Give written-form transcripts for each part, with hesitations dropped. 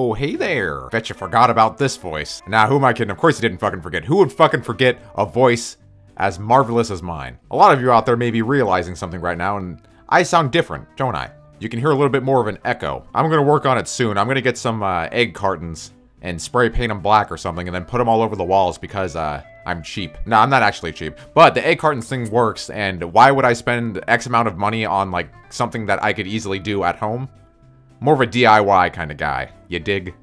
Oh, hey there. Bet you forgot about this voice. Nah, who am I kidding? Of course you didn't fucking forget. Who would fucking forget a voice as marvelous as mine? A lot of you out there may be realizing something right now, and I sound different, don't I? You can hear a little bit more of an echo. I'm gonna work on it soon. I'm gonna get some egg cartons and spray paint them black or something and then put them all over the walls because I'm cheap. No, I'm not actually cheap, but the egg cartons thing works, and why would I spend X amount of money on like something that I could easily do at home? More of a DIY kind of guy, you dig?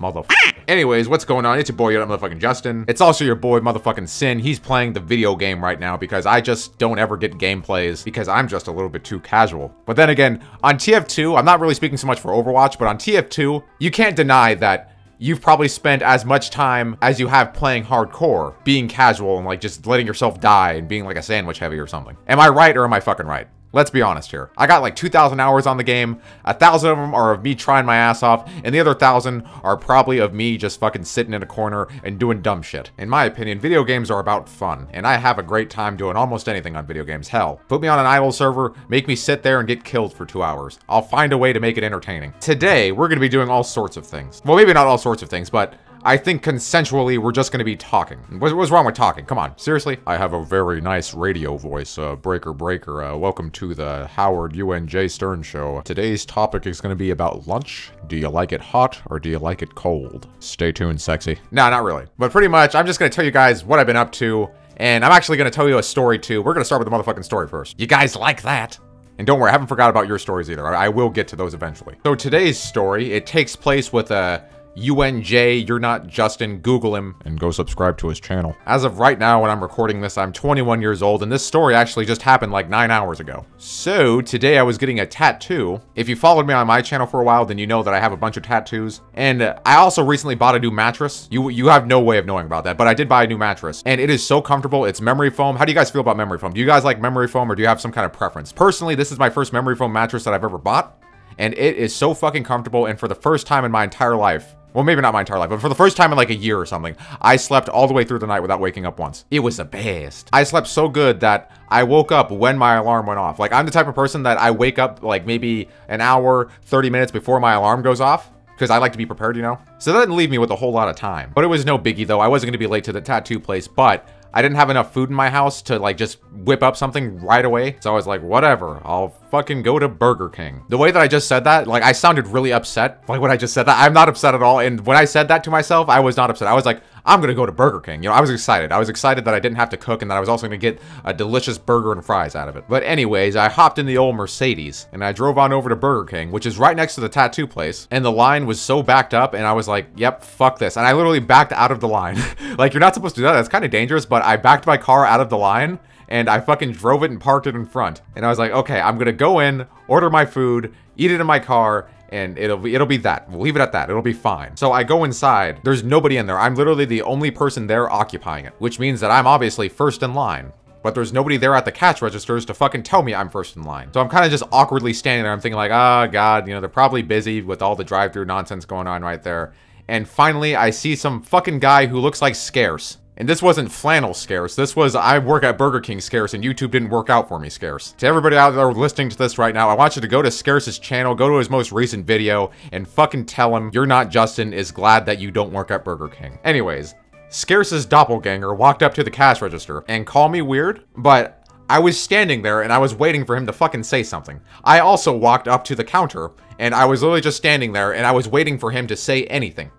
Motherfucker. Anyways, what's going on? It's your boy, your motherfucking Justin. It's also your boy, motherfucking Sin. He's playing the video game right now because I just don't ever get gameplays because I'm just a little bit too casual. But then again, on TF2, I'm not really speaking so much for Overwatch, but on TF2, you can't deny that you've probably spent as much time as you have playing hardcore, being casual and like just letting yourself die and being like a sandwich heavy or something. Am I right or am I fucking right? Let's be honest here. I got like 2,000 hours on the game. 1,000 of them are of me trying my ass off, and the other 1,000 are probably of me just fucking sitting in a corner and doing dumb shit. In my opinion, video games are about fun, and I have a great time doing almost anything on video games. Hell, put me on an idle server, make me sit there and get killed for 2 hours. I'll find a way to make it entertaining. Today, we're gonna be doing all sorts of things. Well, maybe not all sorts of things, but I think consensually we're just gonna be talking. What's wrong with talking? Come on, seriously? I have a very nice radio voice, breaker. Welcome to the Howard UNJ Stern Show. Today's topic is gonna be about lunch. Do you like it hot or do you like it cold? Stay tuned, sexy. Nah, not really. But pretty much, I'm just gonna tell you guys what I've been up to, and I'm actually gonna tell you a story too. We're gonna start with the motherfucking story first. You guys like that? And don't worry, I haven't forgot about your stories either. I will get to those eventually. So today's story, it takes place with a UNJ, you're not Justin, Google him and go subscribe to his channel. As of right now when I'm recording this, I'm 21 years old, and this story actually just happened like 9 hours ago. So today I was getting a tattoo. If you followed me on my channel for a while, then you know that I have a bunch of tattoos. And I also recently bought a new mattress. You have no way of knowing about that, but I did buy a new mattress, and it is so comfortable. It's memory foam. How do you guys feel about memory foam? Do you guys like memory foam, or do you have some kind of preference? Personally, this is my first memory foam mattress that I've ever bought, and it is so fucking comfortable, and for the first time in my entire life, well, maybe not my entire life, but for the first time in like a year or something, I slept all the way through the night without waking up once. It was the best. I slept so good that I woke up when my alarm went off. Like, I'm the type of person that I wake up like maybe an hour, 30 minutes before my alarm goes off, because I like to be prepared, you know? So that didn't leave me with a whole lot of time. But it was no biggie though. I wasn't gonna be late to the tattoo place, but I didn't have enough food in my house to like just whip up something right away. So I was like, whatever, I'll fucking go to Burger King. The way that I just said that, like I sounded really upset. Like when I just said that, I'm not upset at all. And when I said that to myself, I was not upset. I was like, I'm gonna go to Burger King. You know, I was excited. I was excited that I didn't have to cook and that I was also gonna get a delicious burger and fries out of it. But anyways, I hopped in the old Mercedes and I drove on over to Burger King, which is right next to the tattoo place. And the line was so backed up and I was like, yep, fuck this. And I literally backed out of the line. Like, you're not supposed to do that. That's kind of dangerous, but I backed my car out of the line and I fucking drove it and parked it in front. And I was like, okay, I'm gonna go in, order my food, eat it in my car, and it'll be that. We'll leave it at that. It'll be fine. So I go inside. There's nobody in there. I'm literally the only person there occupying it, which means that I'm obviously first in line. But there's nobody there at the cash registers to fucking tell me I'm first in line. So I'm kind of just awkwardly standing there. I'm thinking like, oh God, you know, they're probably busy with all the drive-through nonsense going on right there. And finally, I see some fucking guy who looks like Scarce. And this wasn't flannel Scarce. This was, I work at Burger King Scarce and YouTube didn't work out for me Scarce. To everybody out there listening to this right now, I want you to go to Scarce's channel, go to his most recent video, and fucking tell him You're Not Justin is glad that you don't work at Burger King. Anyways, Scarce's doppelganger walked up to the cash register, and call me weird, but I was standing there and I was waiting for him to fucking say something. I also walked up to the counter and I was literally just standing there and I was waiting for him to say anything.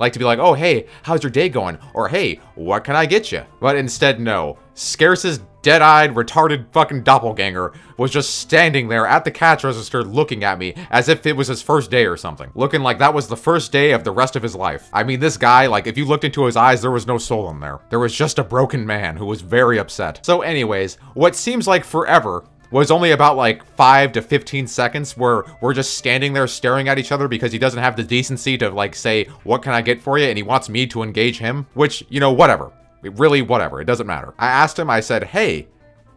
Like to be like, oh, hey, how's your day going? Or hey, what can I get you? But instead, no. Scarce's dead-eyed, retarded fucking doppelganger was just standing there at the cash register looking at me as if it was his first day or something. Looking like that was the first day of the rest of his life. I mean, this guy, like, if you looked into his eyes, there was no soul in there. There was just a broken man who was very upset. So anyways, what seems like forever was only about like 5 to 15 seconds where we're just standing there staring at each other because he doesn't have the decency to like say, what can I get for you? And he wants me to engage him, which, you know, whatever. Really, whatever. It doesn't matter. I asked him, I said, hey,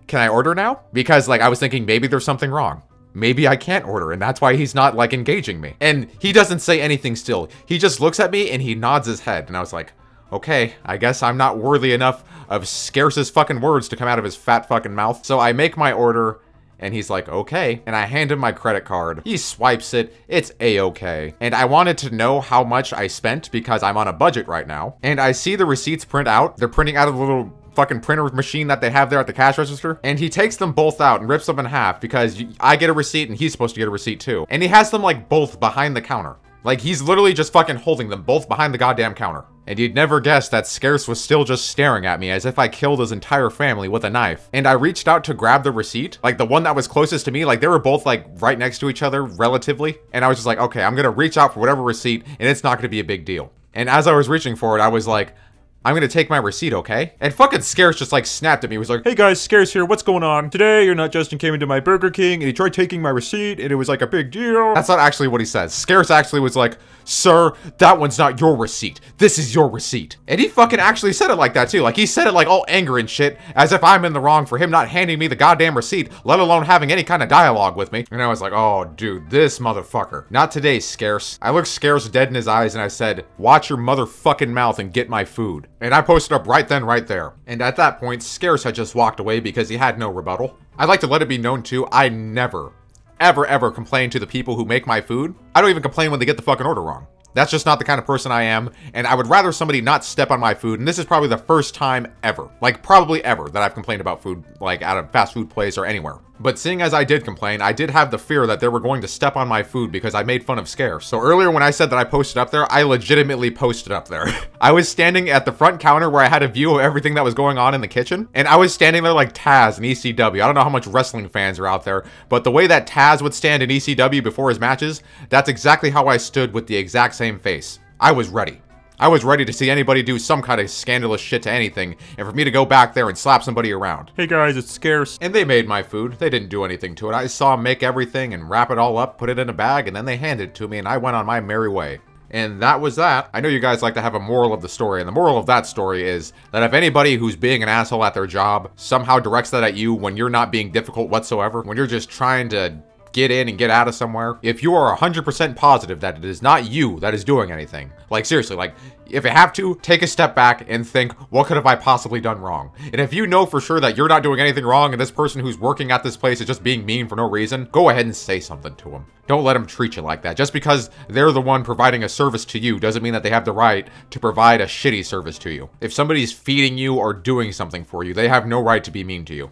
can I order now? Because like I was thinking maybe there's something wrong. Maybe I can't order and that's why he's not like engaging me. And he doesn't say anything still. He just looks at me and he nods his head. And I was like, okay, I guess I'm not worthy enough of Scarce's fucking words to come out of his fat fucking mouth. So I make my order And he's like, okay. And I hand him my credit card. He swipes it. It's a-okay. And I wanted to know how much I spent because I'm on a budget right now. And I see the receipts print out. They're printing out of the little fucking printer machine that they have there at the cash register. And he takes them both out and rips them in half because I get a receipt and he's supposed to get a receipt too. And he has them like both behind the counter. Like he's literally just fucking holding them both behind the goddamn counter. And you'd never guess that Scarce was still just staring at me as if I killed his entire family with a knife. And I reached out to grab the receipt, like the one that was closest to me, like they were both like right next to each other relatively. And I was just like, okay, I'm gonna reach out for whatever receipt and it's not gonna be a big deal. And as I was reaching for it, I was like, I'm gonna take my receipt, okay? And fucking Scarce just like snapped at me. He was like, hey guys, Scarce here, what's going on? Today, your nut Justin came into my Burger King and he tried taking my receipt and it was like a big deal. That's not actually what he says. Scarce actually was like, sir, that one's not your receipt. This is your receipt. And he fucking actually said it like that too. Like he said it like all anger and shit, as if I'm in the wrong for him not handing me the goddamn receipt, let alone having any kind of dialogue with me. And I was like, oh dude, this motherfucker. Not today, Scarce. I looked Scarce dead in his eyes and I said, watch your motherfucking mouth and get my food. And I posted up right then, right there. And at that point, Scarce had just walked away because he had no rebuttal. I'd like to let it be known too, I never, ever, ever complain to the people who make my food. I don't even complain when they get the fucking order wrong. That's just not the kind of person I am, and I would rather somebody not step on my food, and this is probably the first time ever, like probably ever, that I've complained about food, like at a fast food place or anywhere. But seeing as I did complain, I did have the fear that they were going to step on my food because I made fun of Scarce. So earlier when I said that I posted up there, I legitimately posted up there. I was standing at the front counter where I had a view of everything that was going on in the kitchen. And I was standing there like Taz and ECW. I don't know how much wrestling fans are out there, but the way that Taz would stand in ECW before his matches, that's exactly how I stood with the exact same face. I was ready. I was ready to see anybody do some kind of scandalous shit to anything, and for me to go back there and slap somebody around. Hey guys, it's Scarce. And they made my food. They didn't do anything to it. I saw them make everything and wrap it all up, put it in a bag, and then they handed it to me, and I went on my merry way. And that was that. I know you guys like to have a moral of the story, and the moral of that story is that if anybody who's being an asshole at their job somehow directs that at you when you're not being difficult whatsoever, when you're just trying to get in and get out of somewhere, if you are 100% positive that it is not you that is doing anything, like seriously, like if you have to, take a step back and think, what could have I possibly done wrong? And if you know for sure that you're not doing anything wrong and this person who's working at this place is just being mean for no reason, go ahead and say something to them. Don't let them treat you like that. Just because they're the one providing a service to you doesn't mean that they have the right to provide a shitty service to you. If somebody's feeding you or doing something for you, they have no right to be mean to you.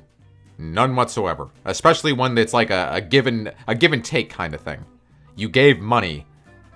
None whatsoever, especially one that's like a give and take kind of thing. You gave money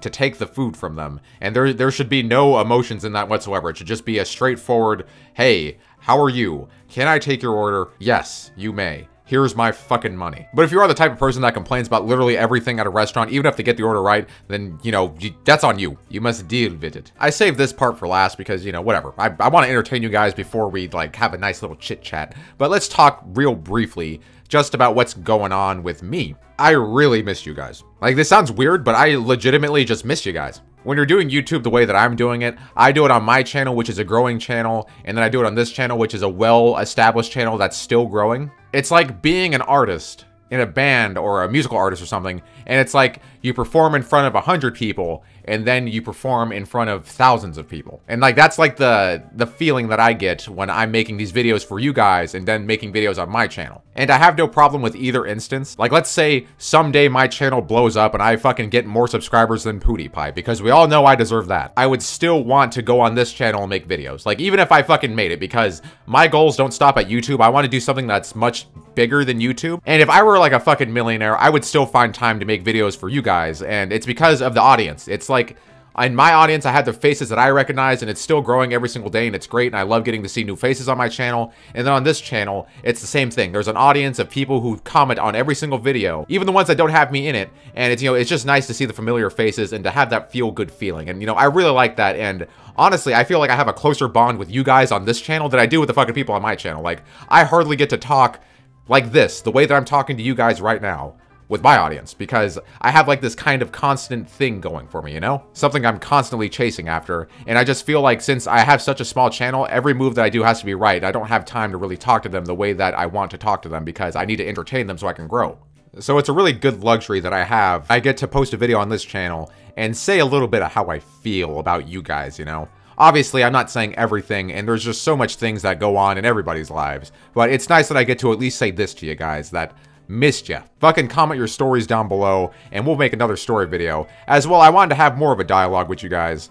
to take the food from them, and there should be no emotions in that whatsoever. It should just be a straightforward, hey, how are you? Can I take your order? Yes, you may. Here's my fucking money. But if you are the type of person that complains about literally everything at a restaurant, even if they get the order right, then, you know, that's on you. You must deal with it. I saved this part for last because, you know, whatever. I want to entertain you guys before we, like, have a nice little chit chat. But let's talk real briefly just about what's going on with me. I really missed you guys. Like, this sounds weird, but I legitimately just missed you guys. When you're doing YouTube the way that I'm doing it, I do it on my channel, which is a growing channel, and then I do it on this channel, which is a well-established channel that's still growing. It's like being an artist in a band or a musical artist or something, and it's like you perform in front of 100 people, and then you perform in front of thousands of people. And like that's like the feeling that I get when I'm making these videos for you guys and then making videos on my channel. And I have no problem with either instance. Like let's say someday my channel blows up and I fucking get more subscribers than PewDiePie, because we all know I deserve that. I would still want to go on this channel and make videos. Like even if I fucking made it, because my goals don't stop at YouTube. I want to do something that's much bigger than YouTube. And if I were like a fucking millionaire, I would still find time to make videos for you guys. And it's because of the audience. It's like in my audience, I had the faces that I recognize, and it's still growing every single day, and it's great, and I love getting to see new faces on my channel. And then on this channel, it's the same thing. There's an audience of people who comment on every single video, even the ones that don't have me in it. And it's, you know, it's just nice to see the familiar faces and to have that feel good feeling. And, you know, I really like that. And honestly, I feel like I have a closer bond with you guys on this channel than I do with the fucking people on my channel. Like I hardly get to talk like this, the way that I'm talking to you guys right now, with my audience, because I have like this kind of constant thing going for me, you know? Something I'm constantly chasing after. And I just feel like since I have such a small channel, every move that I do has to be right. I don't have time to really talk to them the way that I want to talk to them, because I need to entertain them so I can grow. So it's a really good luxury that I have. I get to post a video on this channel and say a little bit of how I feel about you guys, you know? Obviously, I'm not saying everything, and there's just so much things that go on in everybody's lives. But it's nice that I get to at least say this to you guys, that Missed ya. Fucking comment your stories down below, and we'll make another story video. As well, I wanted to have more of a dialogue with you guys.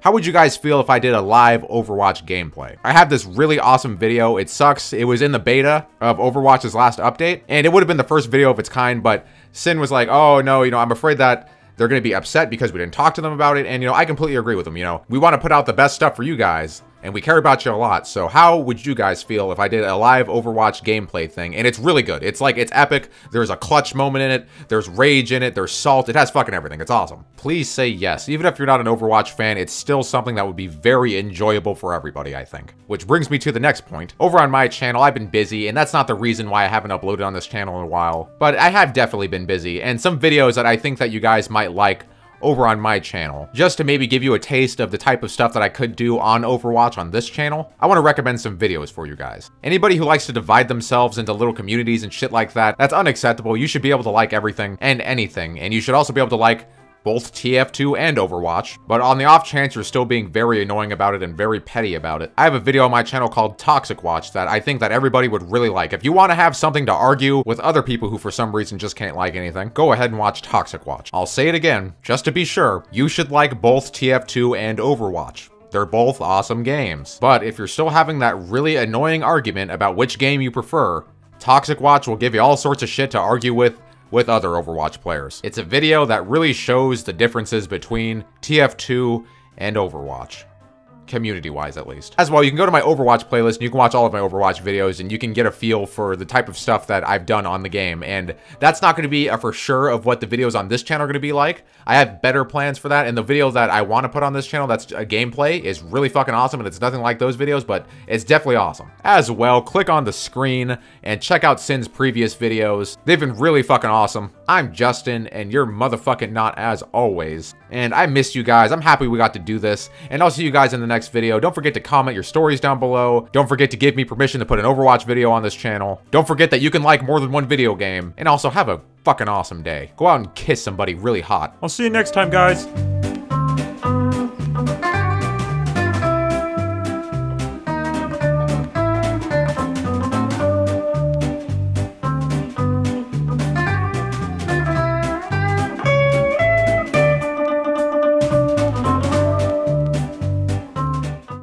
How would you guys feel if I did a live Overwatch gameplay? I have this really awesome video. It sucks. It was in the beta of Overwatch's last update, and it would have been the first video of its kind, but Sin was like, oh no, you know, I'm afraid that they're going to be upset because we didn't talk to them about it. And, you know, I completely agree with them. You know, we want to put out the best stuff for you guys, and we care about you a lot. So how would you guys feel if I did a live Overwatch gameplay thing? And it's really good. It's like, it's epic. There's a clutch moment in it. There's rage in it. There's salt. It has fucking everything. It's awesome. Please say yes. Even if you're not an Overwatch fan, it's still something that would be very enjoyable for everybody, I think. Which brings me to the next point. Over on my channel, I've been busy, and that's not the reason why I haven't uploaded on this channel in a while. But I have definitely been busy, and some videos that I think that you guys might like over on my channel, just to maybe give you a taste of the type of stuff that I could do on Overwatch on this channel, I want to recommend some videos for you guys. Anybody who likes to divide themselves into little communities and shit like that, that's unacceptable. You should be able to like everything and anything, and you should also be able to like both TF2 and Overwatch, but on the off chance you're still being very annoying about it and very petty about it, I have a video on my channel called Toxic Watch that I think that everybody would really like. If you want to have something to argue with other people who for some reason just can't like anything, go ahead and watch Toxic Watch. I'll say it again, just to be sure, you should like both TF2 and Overwatch. They're both awesome games. But if you're still having that really annoying argument about which game you prefer, Toxic Watch will give you all sorts of shit to argue with other Overwatch players. It's a video that really shows the differences between TF2 and Overwatch, community-wise at least. As well, you can go to my Overwatch playlist and you can watch all of my Overwatch videos and you can get a feel for the type of stuff that I've done on the game. And that's not going to be a for sure of what the videos on this channel are going to be like. I have better plans for that, and the video that I want to put on this channel that's a gameplay is really fucking awesome, and it's nothing like those videos, but it's definitely awesome. As well, click on the screen and check out Sin's previous videos. They've been really fucking awesome. I'm Justin, and you're motherfucking not as always. And I miss you guys. I'm happy we got to do this, and I'll see you guys in the next video. Don't forget to comment your stories down below. Don't forget to give me permission to put an Overwatch video on this channel. Don't forget that you can like more than one video game, and also have a fucking awesome day. Go out and kiss somebody really hot. I'll see you next time, guys.